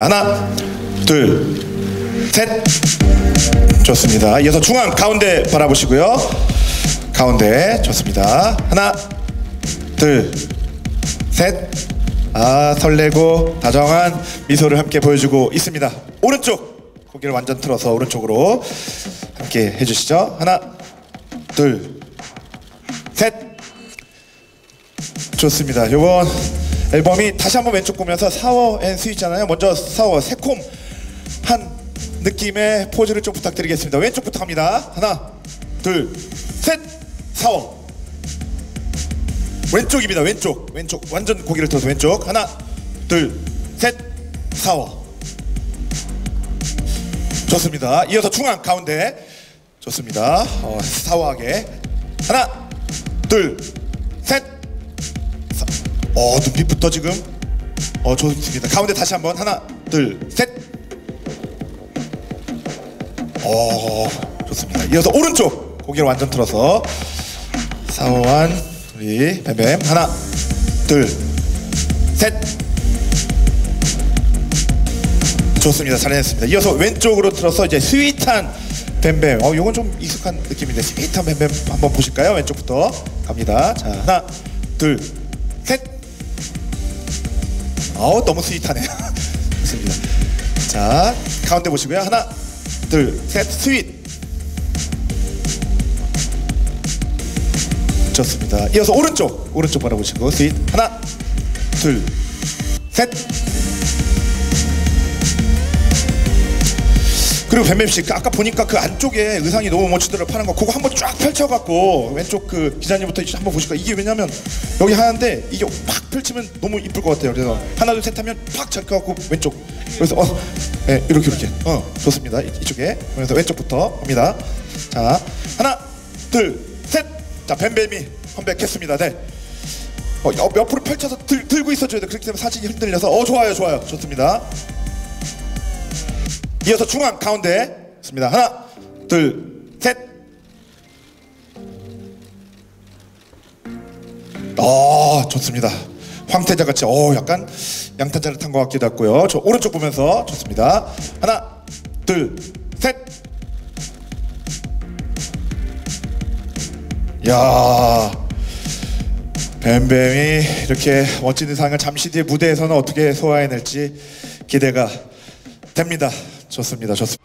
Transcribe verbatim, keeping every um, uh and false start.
하나, 둘, 셋. 좋습니다. 이어서 중앙 가운데 바라보시고요. 가운데 좋습니다. 하나, 둘, 셋. 아, 설레고 다정한 미소를 함께 보여주고 있습니다. 오른쪽 고개를 완전 틀어서 오른쪽으로 함께 해주시죠. 하나, 둘, 셋. 좋습니다. 요번 앨범이 다시 한번 왼쪽 보면서 사워 앤 스윗잖아요. 먼저 사워, 새콤한 느낌의 포즈를 좀 부탁드리겠습니다. 왼쪽부터 갑니다. 하나, 둘, 셋. 사워. 왼쪽입니다. 왼쪽, 왼쪽 완전 고개를 들어서 왼쪽. 하나, 둘, 셋. 사워. 좋습니다. 이어서 중앙 가운데 좋습니다. 어, 사워하게. 하나, 둘, 셋. 어, 눈빛부터 지금 어 좋습니다. 가운데 다시 한번 하나, 둘, 셋. 어, 좋습니다. 이어서 오른쪽 고개를 완전 틀어서 사오한 우리 뱀뱀. 하나, 둘, 셋. 좋습니다. 잘해냈습니다. 이어서 왼쪽으로 틀어서 이제 스윗한 뱀뱀. 어, 요건 좀 익숙한 느낌인데 스윗한 뱀뱀 한번 보실까요? 왼쪽부터 갑니다. 자, 하나, 둘, 셋. 아우, 너무 스윗하네요. 좋습니다. 자, 가운데 보시고요. 하나, 둘, 셋. 스윗. 좋습니다. 이어서 오른쪽 오른쪽 바라보시고 스윗. 하나, 둘, 셋. 그리고 뱀뱀씨, 아까 보니까 그 안쪽에 의상이 너무 멋지더라, 파란 거. 그거 한번 쫙 펼쳐갖고 왼쪽 그 기자님부터 한번 보실까? 이게 왜냐면 여기 하는데 이게 팍 펼치면 너무 이쁠 것 같아요. 그래서 하나, 둘, 셋 하면 팍 잡혀갖고 왼쪽. 그래서 어, 네, 이렇게 이렇게. 어, 좋습니다. 이쪽에. 그래서 왼쪽부터 갑니다. 자, 하나, 둘, 셋. 자, 뱀뱀이 컴백했습니다. 네. 어, 옆으로 펼쳐서 들, 들고 있어줘야 돼. 그렇기 때문에 사진이 흔들려서. 어, 좋아요, 좋아요. 좋습니다. 이어서 중앙 가운데 있습니다. 하나, 둘, 셋. 어, 좋습니다. 황태자 같이, 어, 약간 양탄자를 탄 것 같기도 하고요. 저 오른쪽 보면서 좋습니다. 하나, 둘, 셋. 이야, 뱀뱀이 이렇게 멋진 의상을 잠시 뒤에 무대에서는 어떻게 소화해낼지 기대가 됩니다. 좋습니다. 좋습니다.